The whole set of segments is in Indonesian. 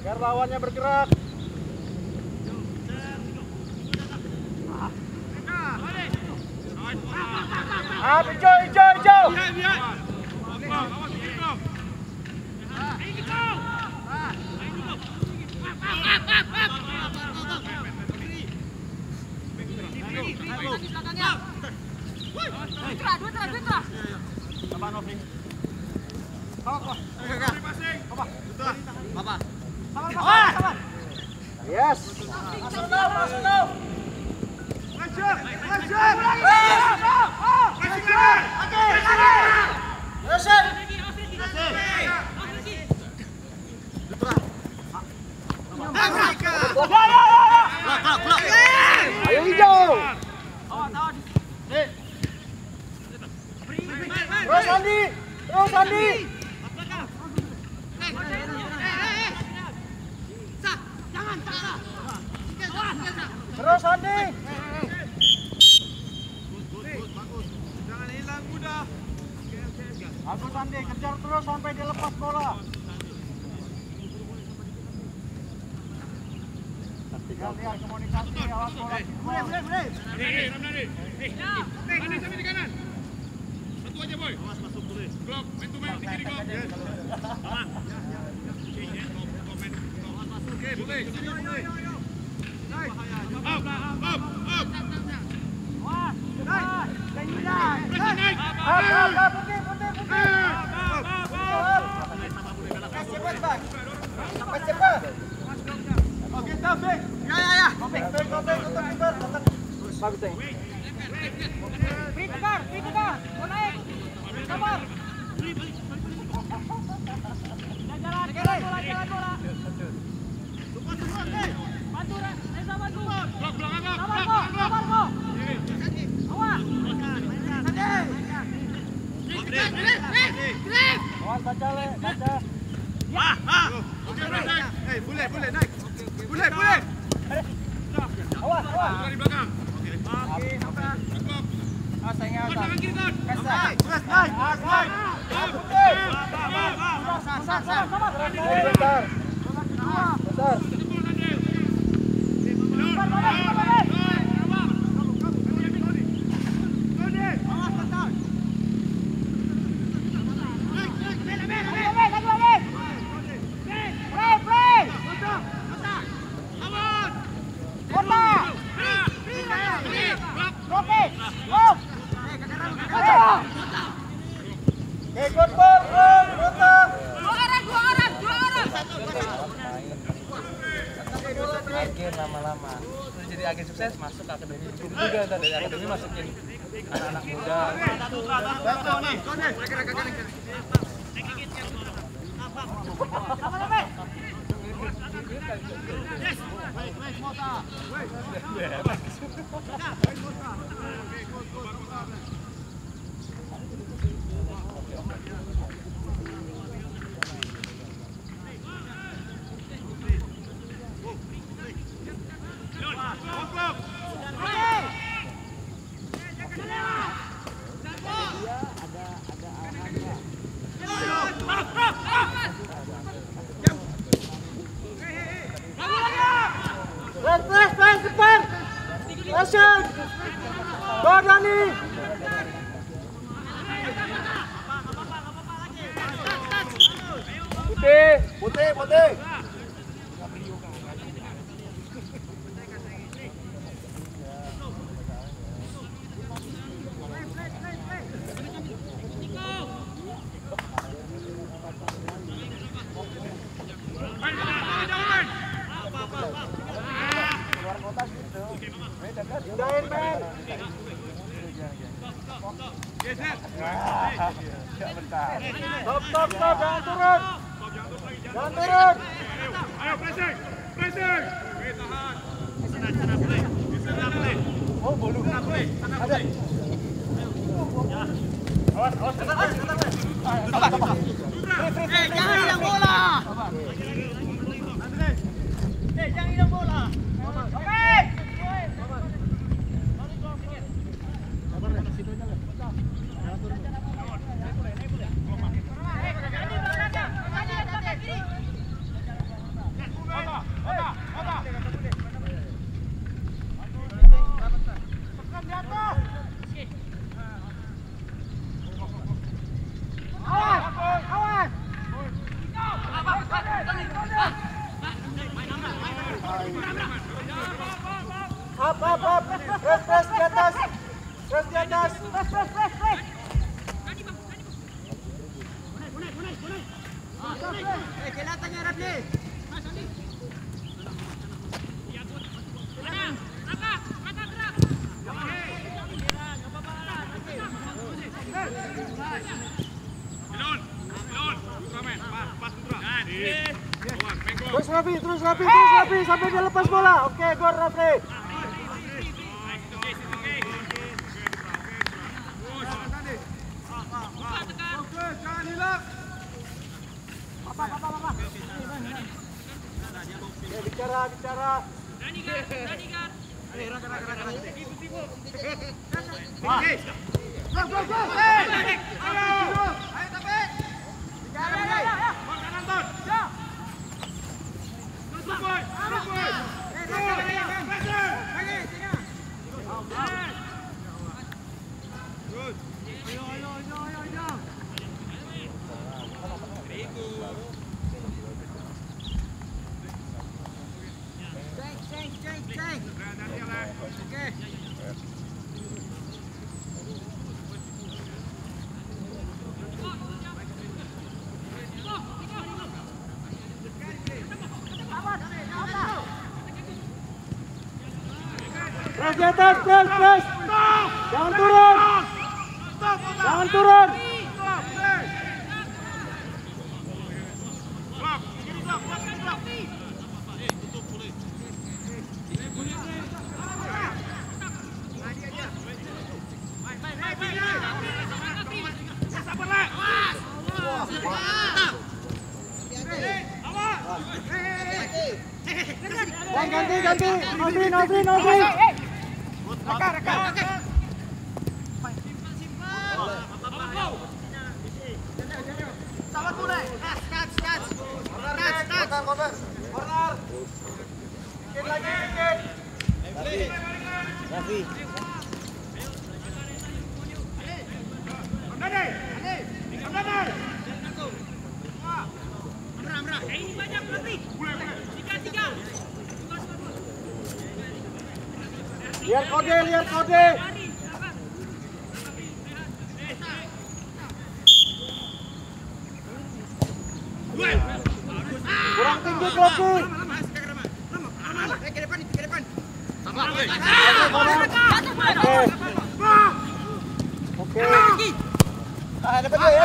Biar lawannya bergerak. Hijau. Sabar. Yes. Masuk tau. Terus Andi. Terus Andi. Bagus. Jangan hilang mudah. Bagus Andi, kejar terus sampai dia lepas bola. Lihat komunikasi awas bola. Boleh. Sampai di kanan. Satu aja, boy. Awas masuk dulu. Klok, main tuh main di kiri Klok. Oke, boleh. Jangan lupa Up. Press di atas. Press di atas. Press. Que la taña era play. Terus rapi sampai dia lepas bola. Oke, gol Rafli. Bicara. Danigar. Di atas, press. Jangan turun. Ganti. Lihat kode. Kurang tinggi Kloki. Ke depan. Oke. Dapat dia ya.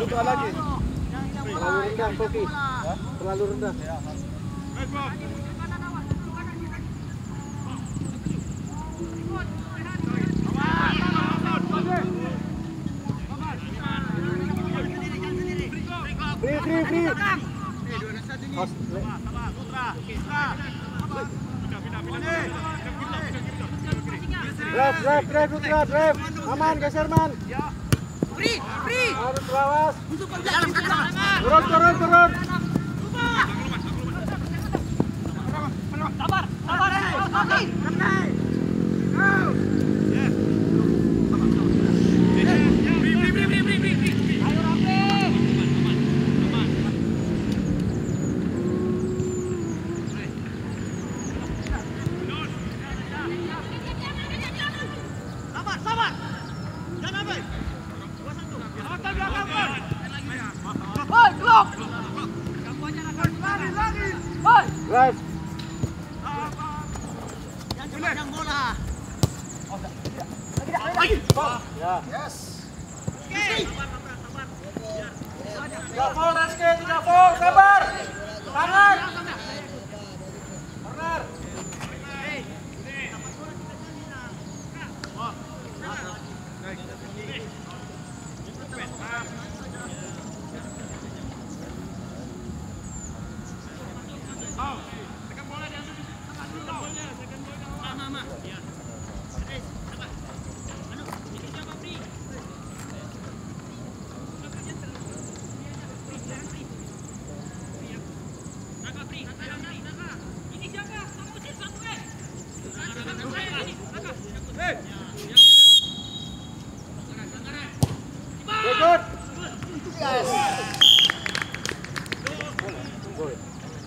Tutup lagi. Terlalu rendah. Drive. Aman, geser man. Free. Harus lawas. Turun. Sabar.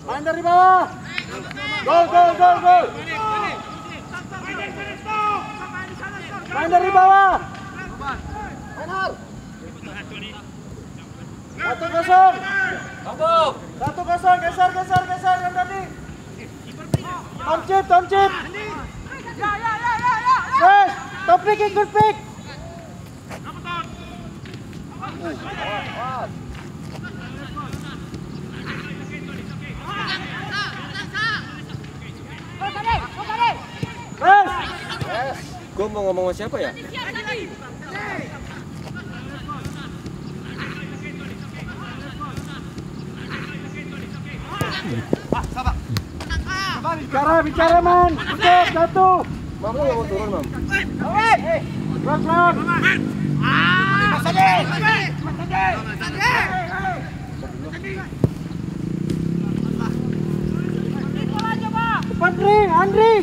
Main dari bawah. Gol! Main dari bawah. 1-0. 1-0, geser yang tadi. Tom chip. Ya. Top pick, good pick. Awas. Yes. Gue mau ngomong sama siapa ya? Bicara man, stop, satu. Mamu yang mau turun mam. Andri.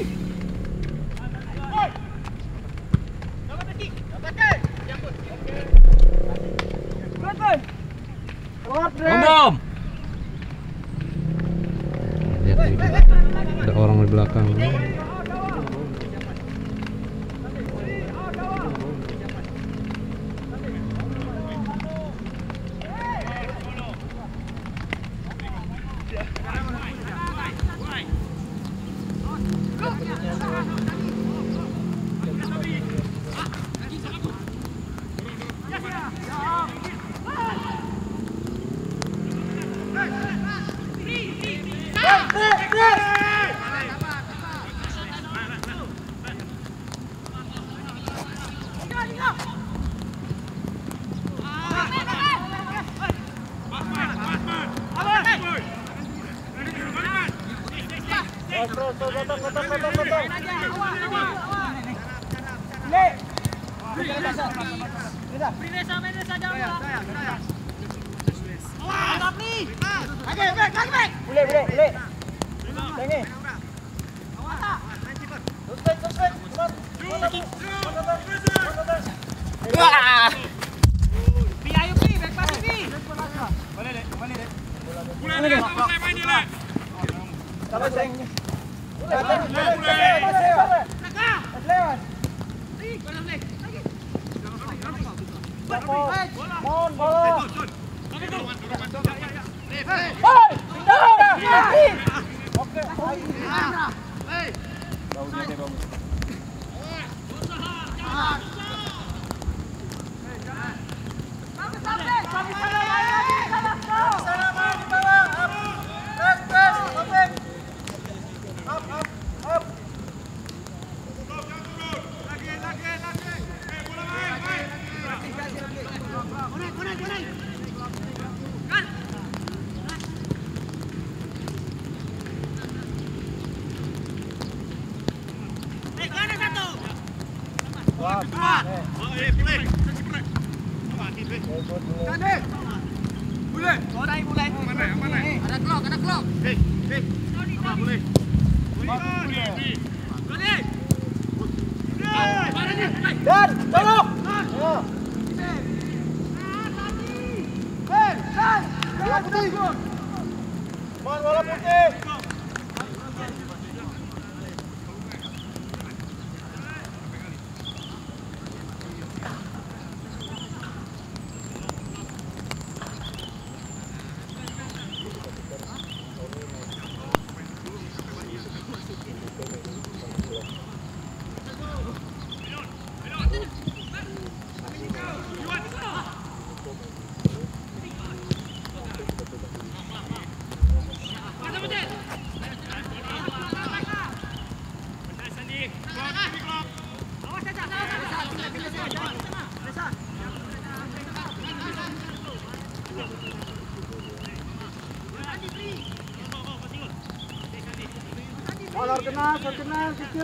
Om. Ada orang di belakang. Kecil.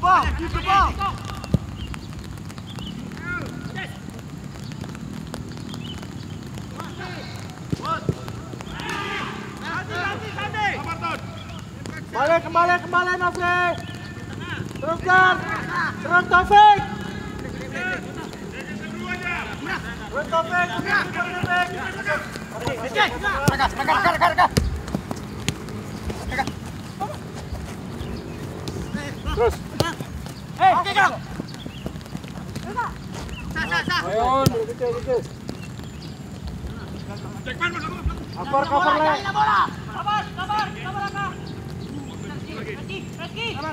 ball, keep the ball. Kembali Nafli. Teruskan. Terus Taufik. Terus Taufik. Taufik. Terus. Hei, kekang. Sah. Ayo, gitu. Cekman masuk. Cover lah. Kabar Kak. Rezki. Rezki. Ayo.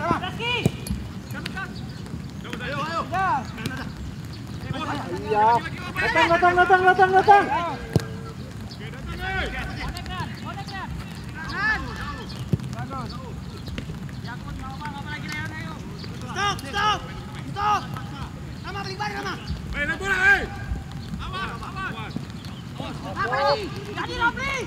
Iya. Datang. Stop. Sama balik balik sama. Main bola, hei. Awas. Awas. Jadi Rafli.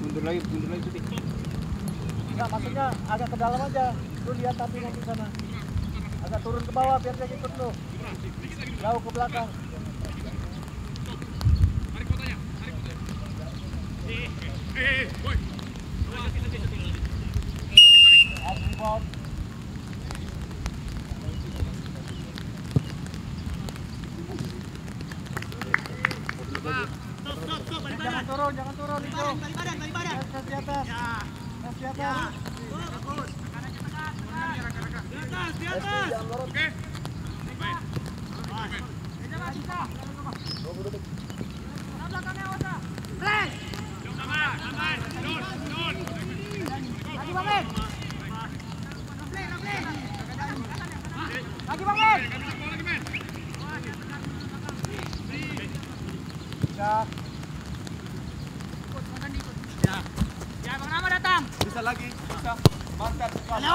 Mundur lagi Pik. Enggak, maksudnya agak ke dalam aja. Lu lihat tapi nanti sana. Agak turun ke bawah biar dia ikut lu. Jauh ke belakang. Tarik fotonya, tarik fotonya. Woi. Jangan turun itu. Balik badan. Tes di atas. Bagus. Di atas. Oke. Baik. Ini masih bisa. Belakangnya Osa. Play. Aman. Nun. Lagi banget. Dah. Lagi bisa mantap sekali.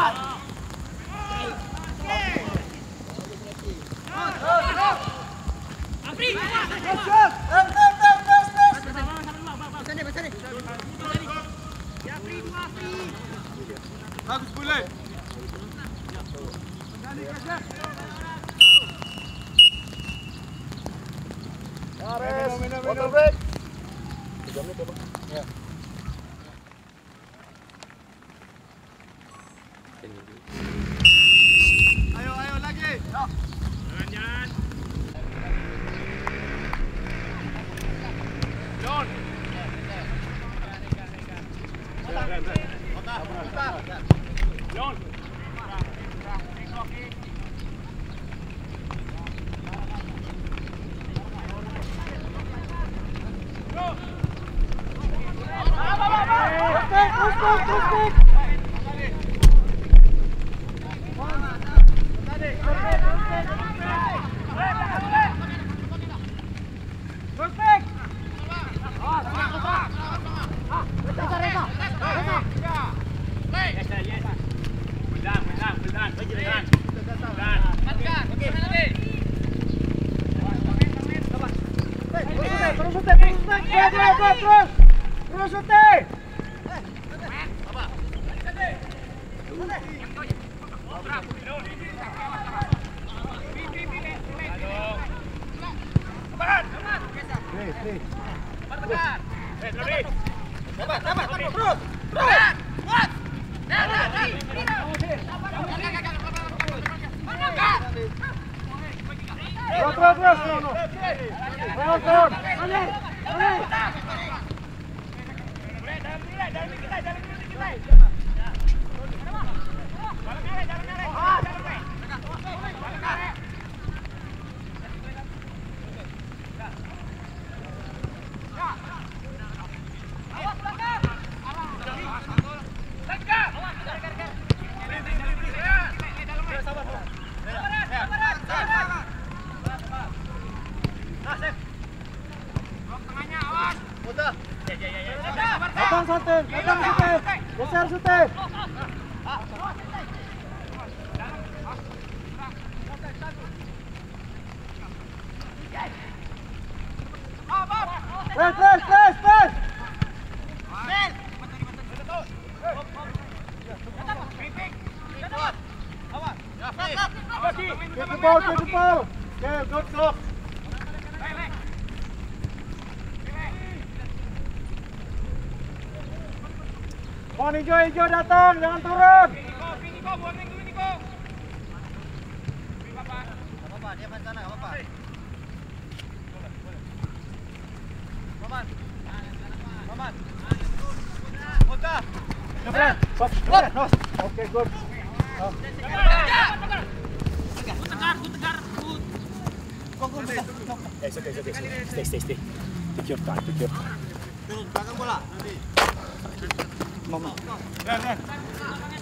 Bagus boleh. Water break. Ayo, ayo lagi. Jangan. John. Otak. John. Hijau-hijau datang, jangan turun. Piniko, warning dulu Niko. Apa-apa, dia main sana, apa-apa. Paman. Paman. Muta. Cepat, cepat. Oke, good. Tegar. Stay. Take your time, take your time. Turun belakang bola nanti. Mama. Keluar.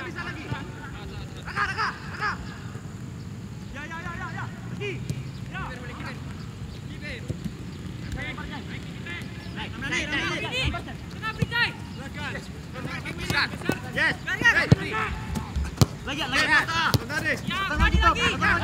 bisa lagi. Raka. Ya. Lagi. Ya. Kiper. Lagi. Tegar.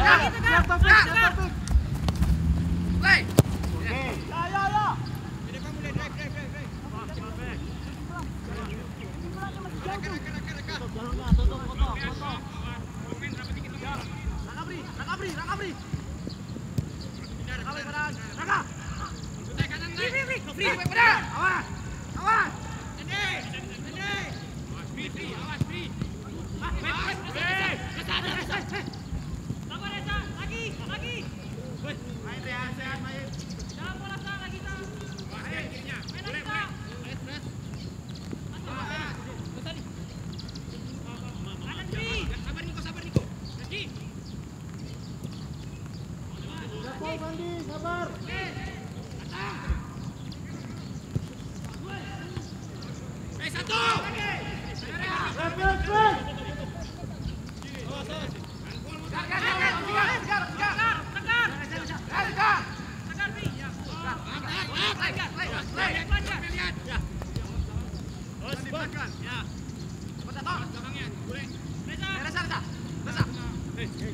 Sabar, mutar.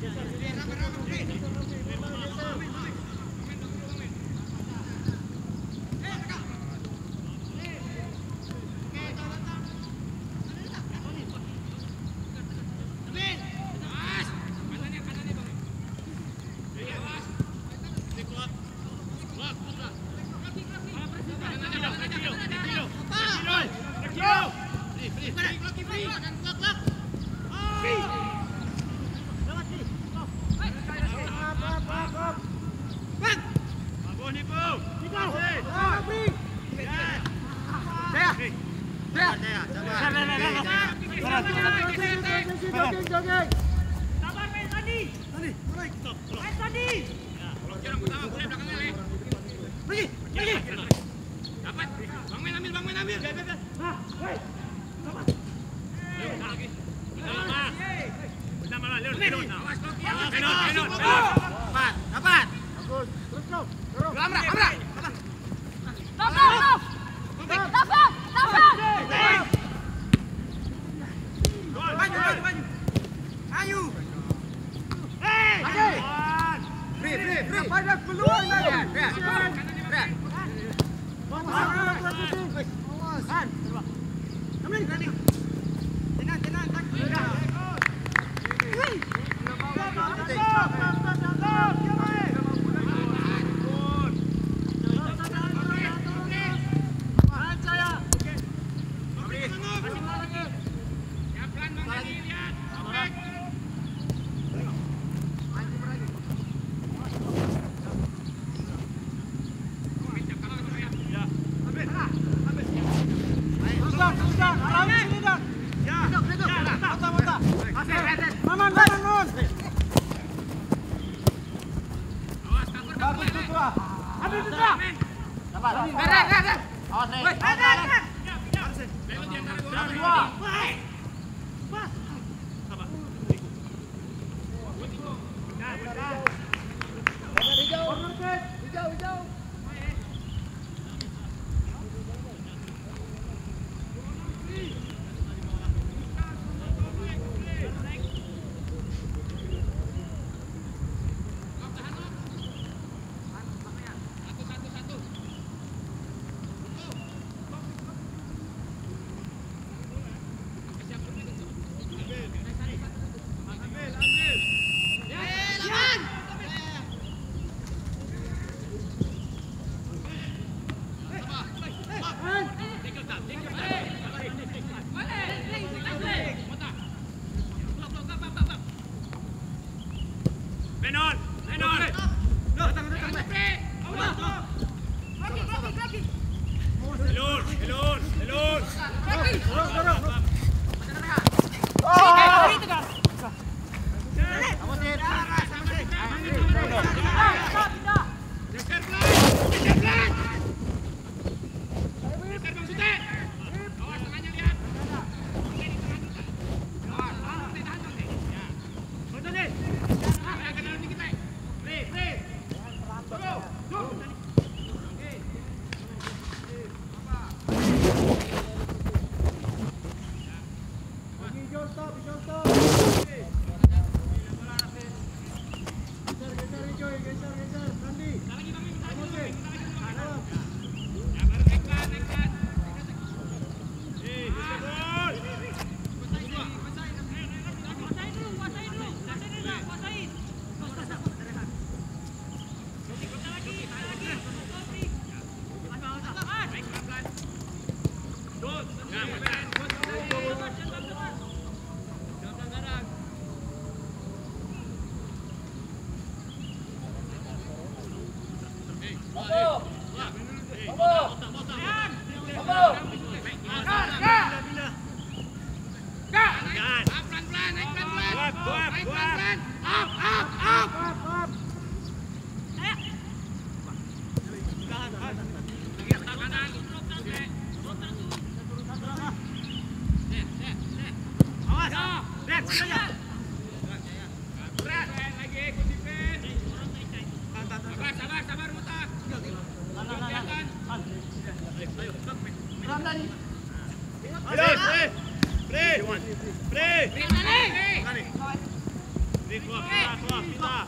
keluar.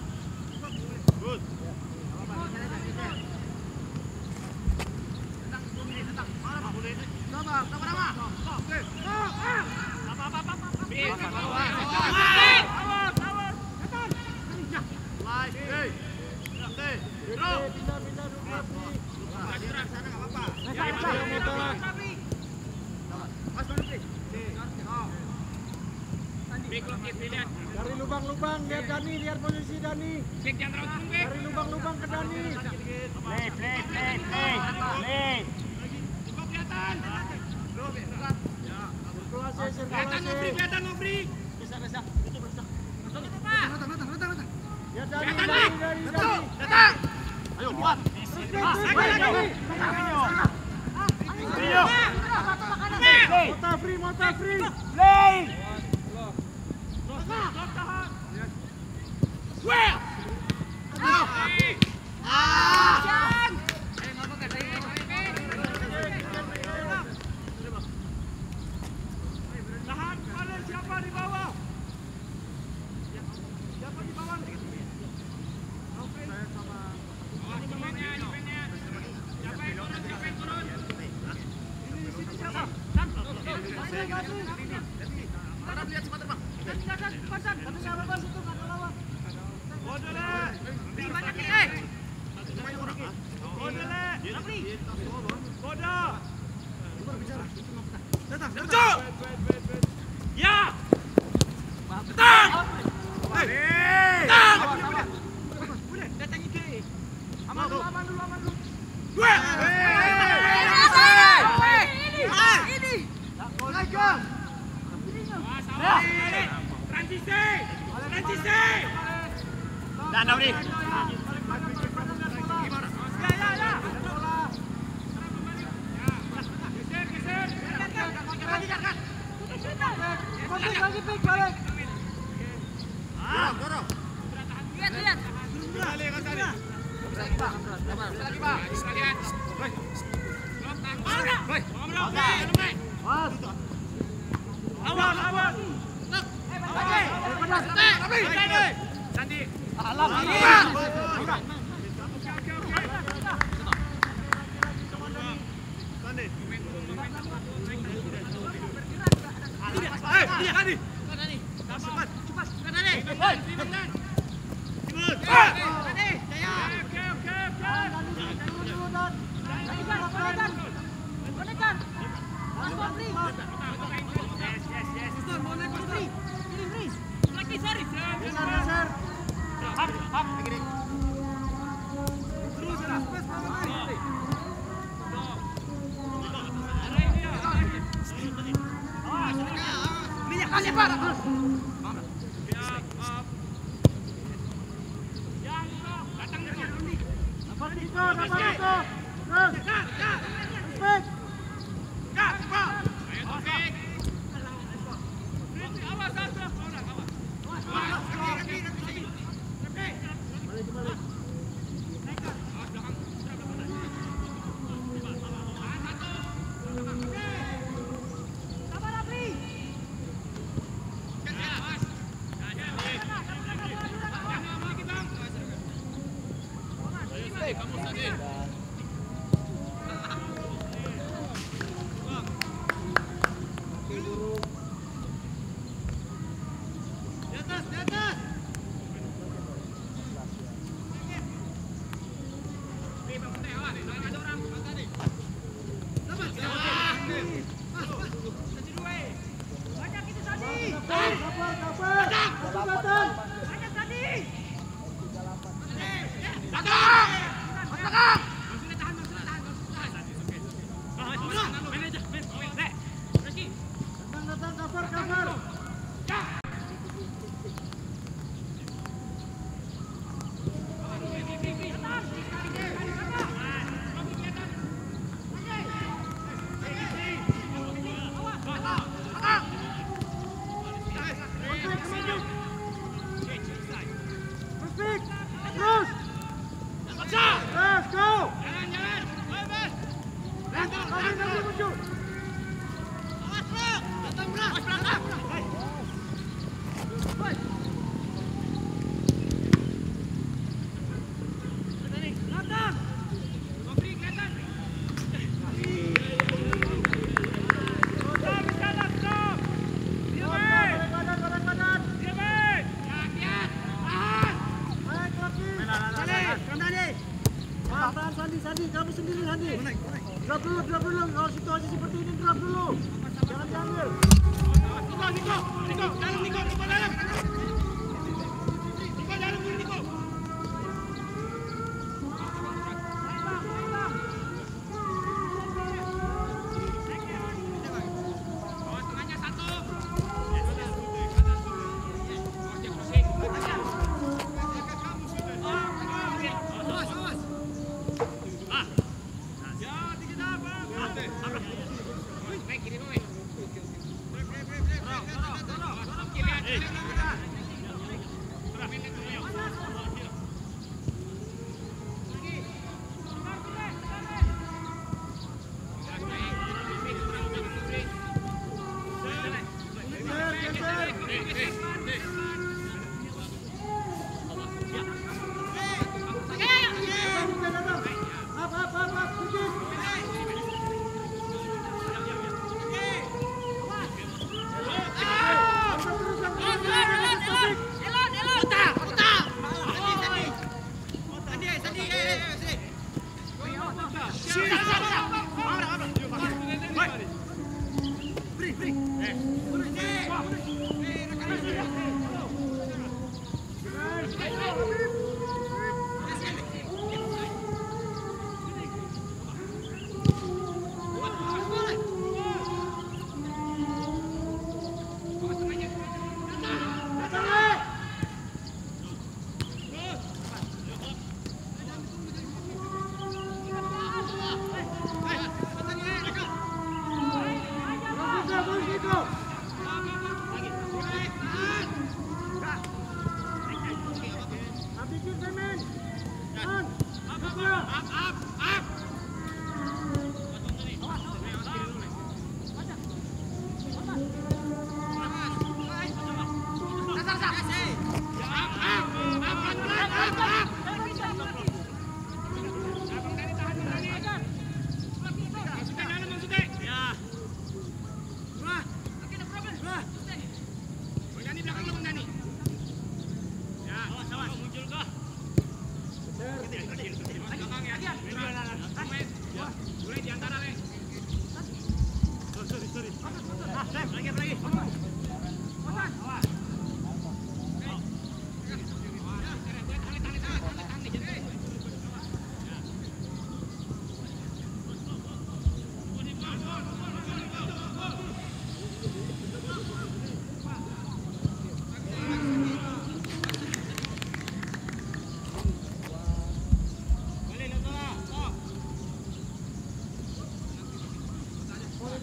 Good. Dari lubang-lubang, lihat Dani, lihat posisi Dani. Dari lubang-lubang ke Dani. Play. Cukup kelihatan. Kelihatan Nobri, kelihatan Nobri. Bisa. Datang. Lihat Dani. Ayo buat. Mata free. Play. Well. Datang! Sandi, kamu sendiri Sandi. Drop dulu, kalau situasi seperti ini drop dulu. Jangan diambil. Niko, dalam Niko, dalam.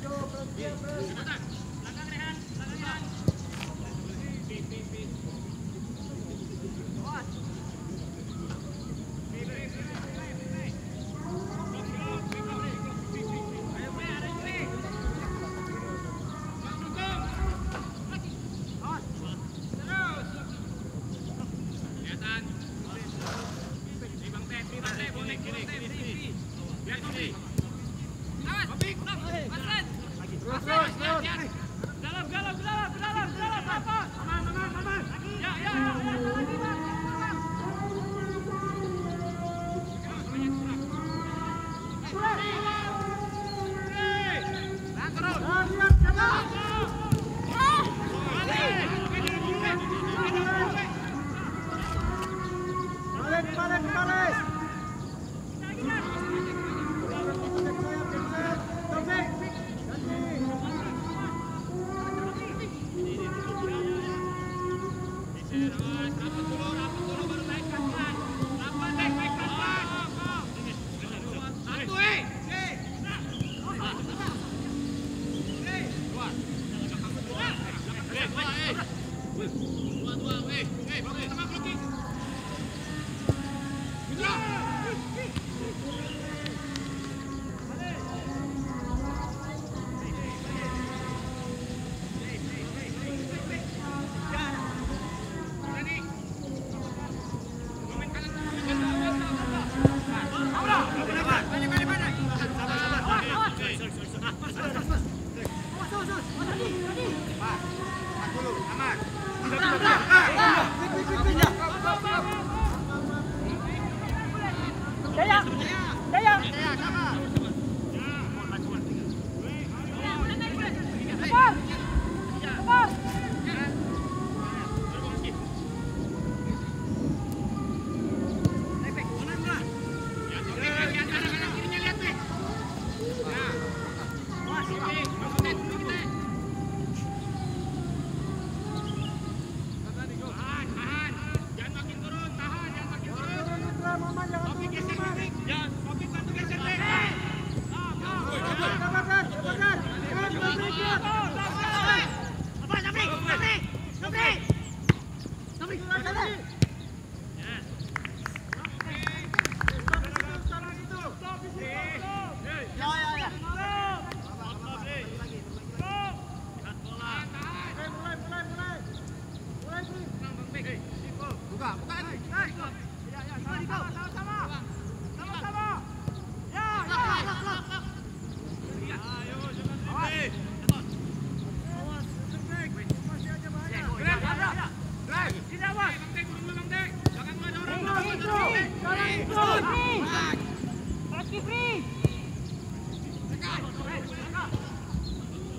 Dua, weh, bagus, tengah putih. Hijau.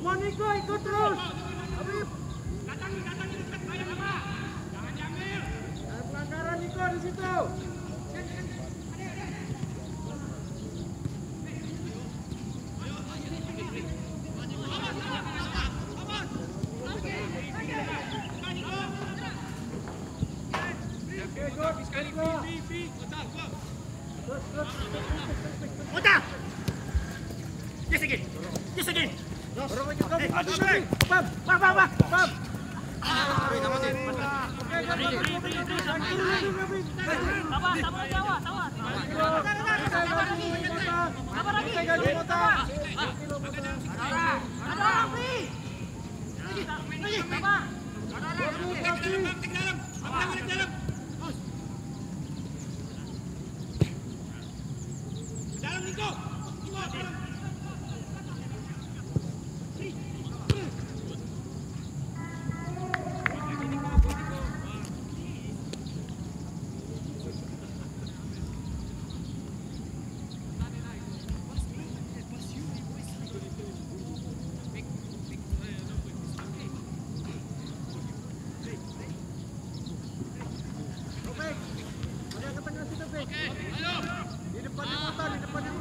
Moniko ikut terus. Habib. Datangi dekat bayang apa? Jangan diambil. Ada pelanggaran Niko di situ. Di depan di depan.